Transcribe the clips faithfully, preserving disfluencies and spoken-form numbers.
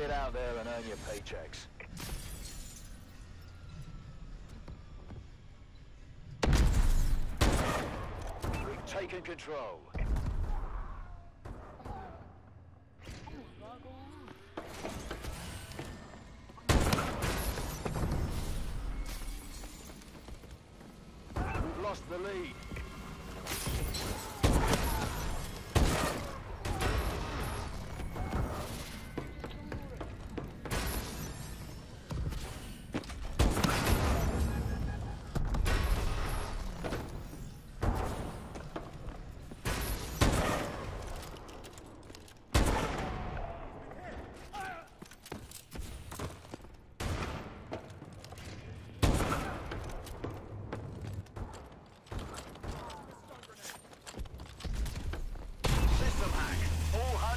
get out there and earn your paychecks. We've taken control. We've lost the lead.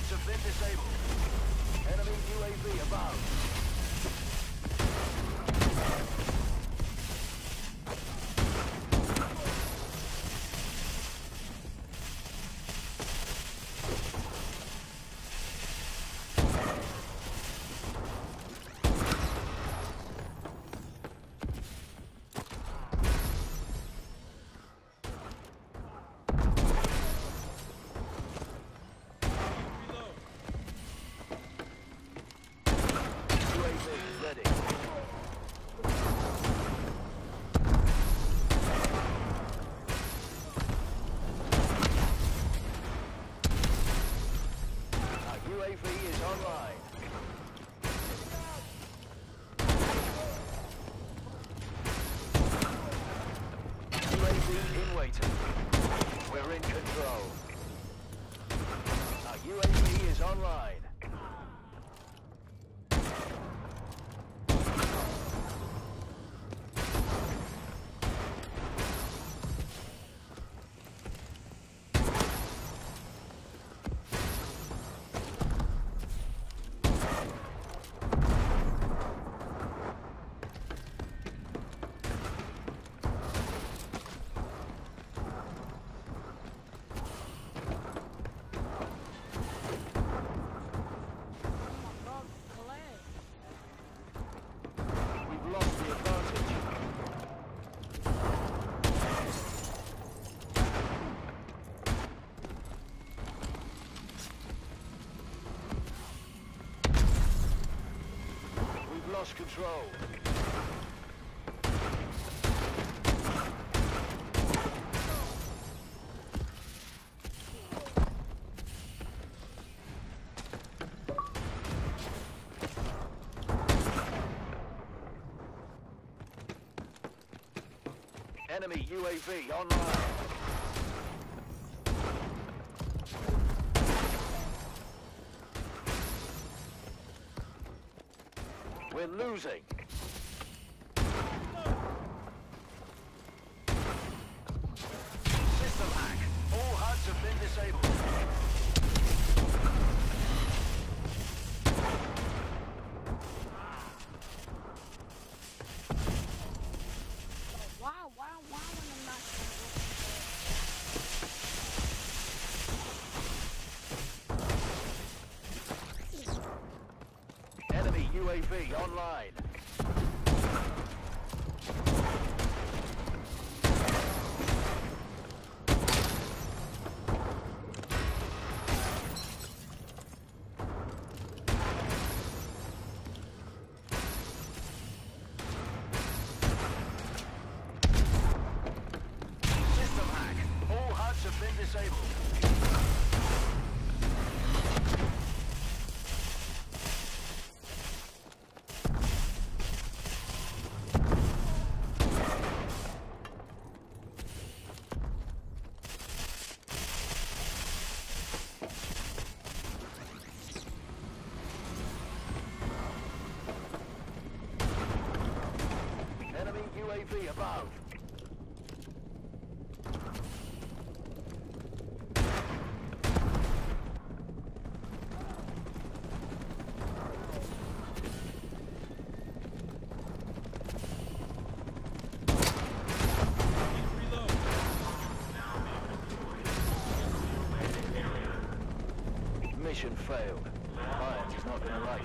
Have been disabled. Enemy U A V above. In waiting. We're in control. Our U A V is online. Control. Enemy U A V online. We're losing. System hack. All H U Ds have been disabled. Wow, wow, wow, I'm not. U A V online. System hack. All H U Ds have been disabled. U A V above. Mission failed. Fire is not going to light.